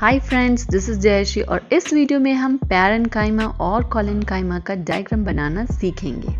Hi friends, this is Jayshi और इस video में हम पैरेन्काइमा और कोलेन्काइमा का डायग्राम बनाना सीखेंगे।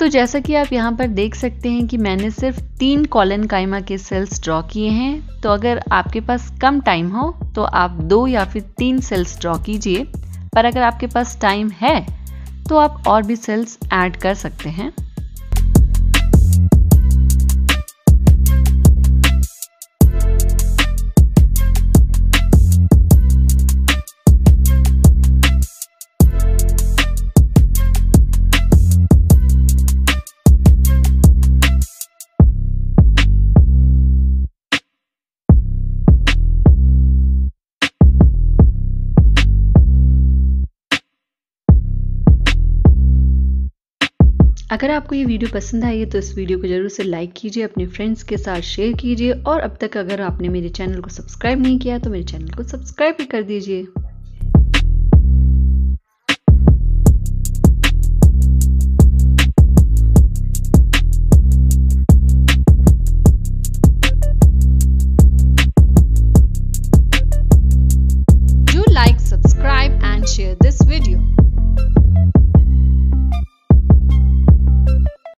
तो जैसा कि आप यहाँ पर देख सकते हैं कि मैंने सिर्फ 3 कोलेन्काइमा के सेल्स ड्रॉ किए हैं। तो अगर आपके पास कम टाइम हो तो आप 2 या फिर 3 सेल्स ड्रॉ कीजिए, पर अगर आपके पास टाइम है तो आप और भी सेल्स ऐड कर सकते हैं। अगर आपको ये वीडियो पसंद आई है तो इस वीडियो को जरूर से लाइक कीजिए, अपने फ्रेंड्स के साथ शेयर कीजिए और अब तक अगर आपने मेरे चैनल को सब्सक्राइब नहीं किया तो मेरे चैनल को सब्सक्राइब भी कर दीजिए।